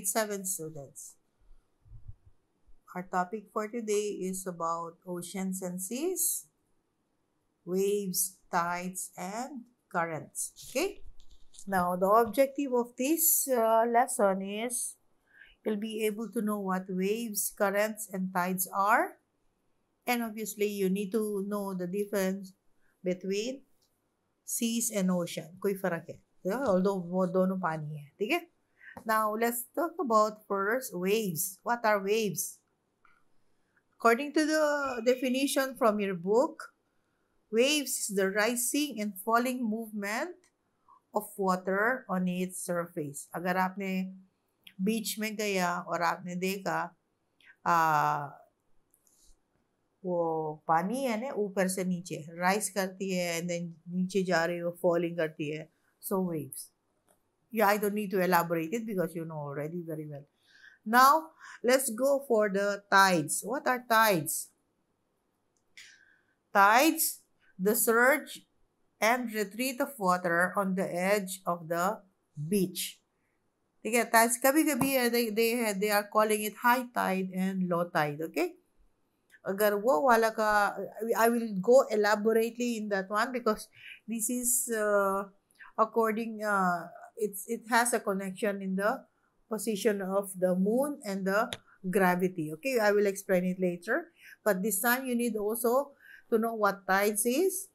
Grade 7 students. Our topic for today is about oceans and seas, waves, tides, and currents. Okay. Now, the objective of this lesson is you'll be able to know what waves, currents, and tides are. And obviously, you need to know the difference between seas and ocean. Koi farak hai. Although, wo dono pani hai. Theek hai? Now, let's talk about first waves. What are waves? According to the definition from your book, waves is the rising and falling movement of water on its surface. Agar aapne beach mein gaya aur aapne dekha wo pani hai na upar se niche rise karti hai and then niche ja rahi hai falling karti hai, so waves. Yeah, I don't need to elaborate it because you know already very well. Now let's go for the tides. What are tides? Tides, the surge and retreat of water on the edge of the beach. Okay, tides, kabhi-kabhi they are calling it high tide and low tide, okay? Agar wo wala ka, I will go elaborately in that one because this is according, it has a connection in the position of the moon and the gravity, okay? I will explain it later. But this time you need also to know what tides is.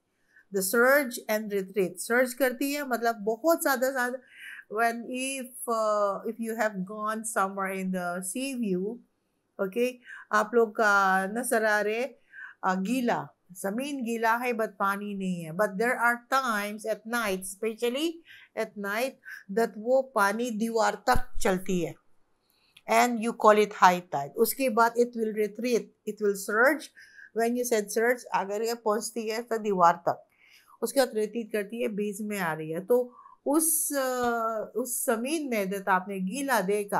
The surge and retreat. Surge karti hai, matlab bahut zyada. When if you have gone somewhere in the sea view, okay, aap log ka nasarare gila, zameen gila hai but pani nahi hai. But there are times at night, especially at night, that wo pani diwar tak chalti hai, and you call it high tide. Uske baad it will retreat, it will surge. When you said surge, agar ye pahunchti hai to diwar tak. उसके बाद रेतीत करती है, बीच में आ रही है, तो उस जमीन में जब आपने गीला देखा,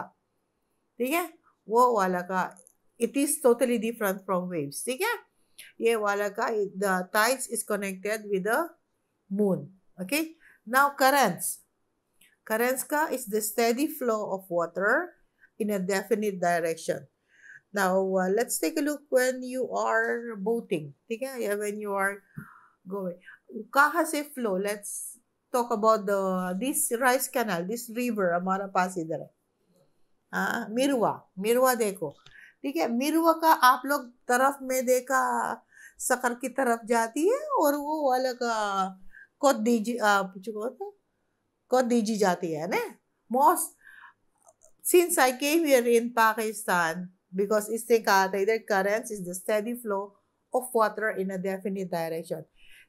ठीक है, वो वाला का it is totally different from waves, ठीक है, ये वाला का the tides is connected with the moon, okay. Now currents का is the steady flow of water in a definite direction. Now let's take a look when you are boating, ठीक है, या when you are going. Kaha se flow? Let's talk about this rice canal, this river. हमारा पास इधर है, हाँ, मिरवा देखो, ठीक है, मिरवा का आप लोग तरफ में देखा सकर की तरफ जाती है और वो वाला का कोदीजी जाती है ना. Most since I came here in Pakistan, because इससे कहा था इधर currents is the steady flow of water in a definite direction.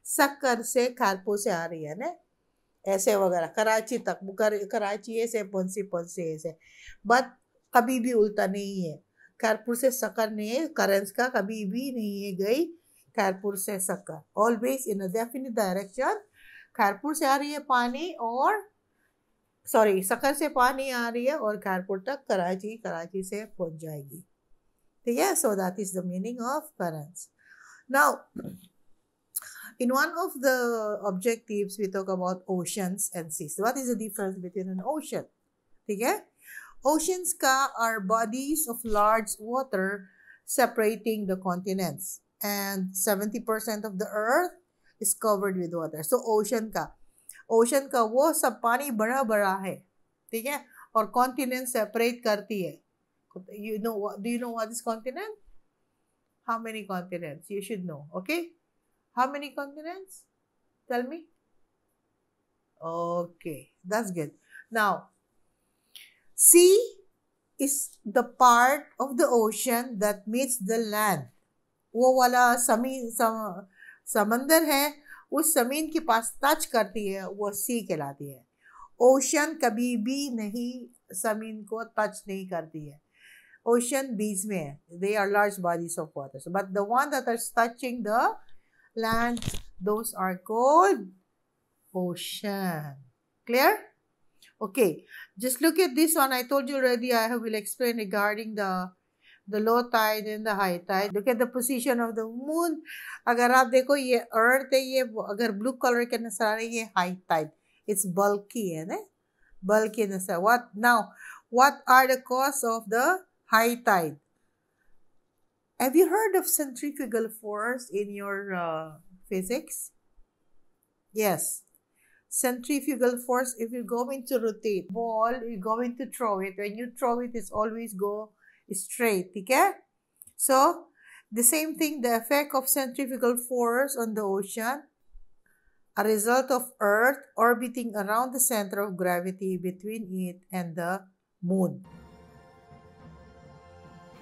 सक्कर से खारपुर से आ रही है ना, ऐसे वगैरह कराची तक, कराची ऐसे पंसी ऐसे, बट कभी भी उल्टा नहीं है. खारपुर से सक्कर ने करंस का कभी भी नहीं है गई खारपुर से Sukkur, always in a definite direction. Kharpur से आ रही है पानी और सॉरी सक्कर से पानी आ रही है और खारपुर तक कराची से पहुंच जाएगी, ठीक है. So that is the meaning of currents. Now in one of the objectives, we talk about oceans and seas. What is the difference between an ocean? Okay? Oceans are bodies of large water separating the continents. And 70% of the earth is covered with water. So, ocean ka wo sab pani bada hai. Okay? Or continents separate karti hai. Do you know what is continent? How many continents? You should know. Okay? How many continents? Tell me. Okay, that's good. Now, sea is the part of the ocean that meets the land. वो वाला समंदर है, उस जमीन के पास touch करती है, वो sea कहलाती है. Ocean कभी भी नहीं जमीन को टच नहीं करती है. Ocean बीच में है. They are large bodies of water. But the one that are touching the land, those are called ocean. Clear? Okay, just look at this one. I told you already, I will explain regarding the low tide and the high tide. Look at the position of the moon. Agar aap dekho, ye earth hai, ye agar blue color ke nasara hai, ye high tide. It's bulky hai, ne? Bulky nasara. What? Now, What are the causes of the high tide? Have you heard of centrifugal force in your physics? Yes. Centrifugal force, if you're going to rotate ball, you're going to throw it. When you throw it, it's always go straight. Okay? So, the same thing, the effect of centrifugal force on the ocean, a result of Earth orbiting around the center of gravity between it and the moon.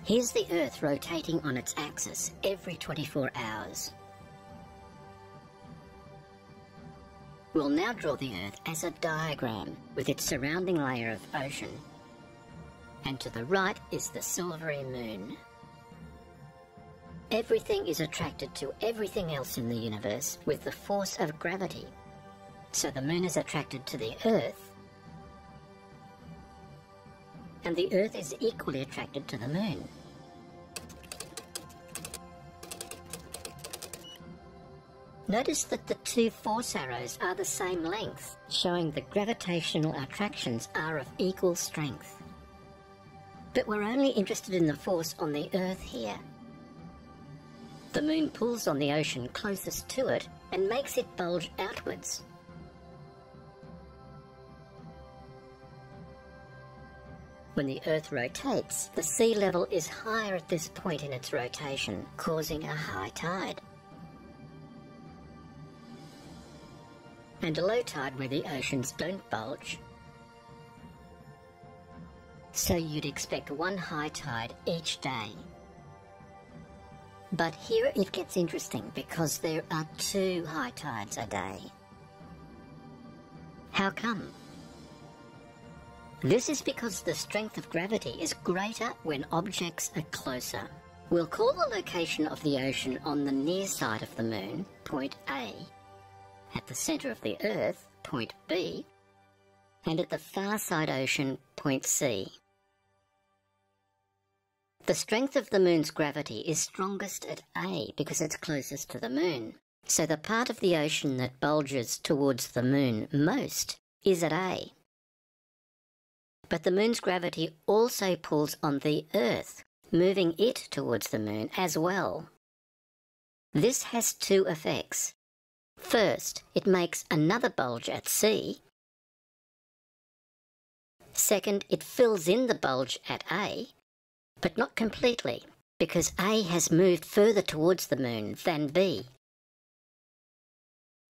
Here's the Earth rotating on its axis every 24 hours. We'll now draw the Earth as a diagram with its surrounding layer of ocean. And to the right is the silvery moon. Everything is attracted to everything else in the universe with the force of gravity. So the moon is attracted to the Earth, and the Earth is equally attracted to the moon. Notice that the two force arrows are the same length, showing the gravitational attractions are of equal strength. But we're only interested in the force on the Earth here. The moon pulls on the ocean closest to it and makes it bulge outwards. When the Earth rotates, the sea level is higher at this point in its rotation, causing a high tide. And a low tide where the oceans don't bulge. So you'd expect one high tide each day. But here it gets interesting because there are two high tides a day. How come? This is because the strength of gravity is greater when objects are closer. We'll call the location of the ocean on the near side of the moon point A, at the centre of the Earth point B, and at the far side ocean point C. The strength of the moon's gravity is strongest at A because it's closest to the moon. So the part of the ocean that bulges towards the moon most is at A. But the moon's gravity also pulls on the Earth, moving it towards the moon as well. This has two effects. First, it makes another bulge at C. Second, it fills in the bulge at A. But not completely, because A has moved further towards the moon than B.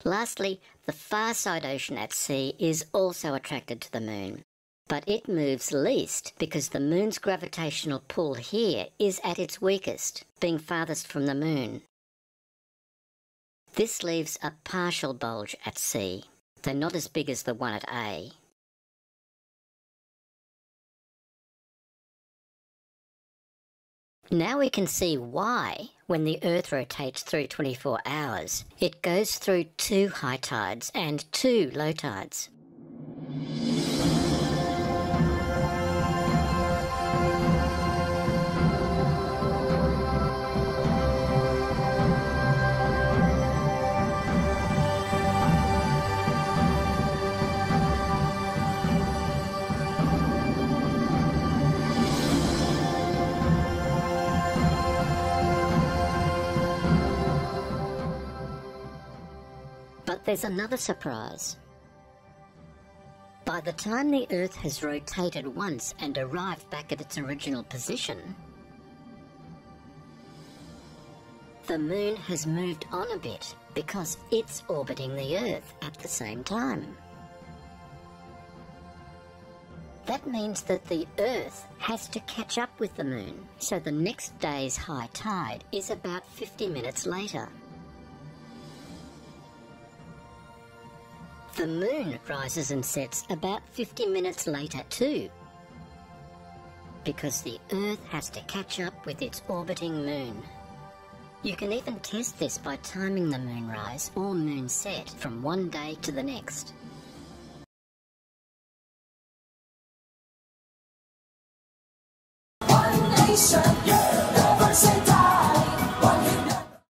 Lastly, the far side ocean at C is also attracted to the moon, but it moves least because the moon's gravitational pull here is at its weakest, being farthest from the moon. This leaves a partial bulge at C, though not as big as the one at A. Now we can see why, when the Earth rotates through 24 hours, it goes through two high tides and two low tides. There's another surprise. By the time the Earth has rotated once and arrived back at its original position, the moon has moved on a bit because it's orbiting the Earth at the same time. That means that the Earth has to catch up with the moon, so the next day's high tide is about 50 minutes later. The moon rises and sets about 50 minutes later too, because the Earth has to catch up with its orbiting moon. You can even test this by timing the moonrise or moonset from one day to the next. One nation, yeah!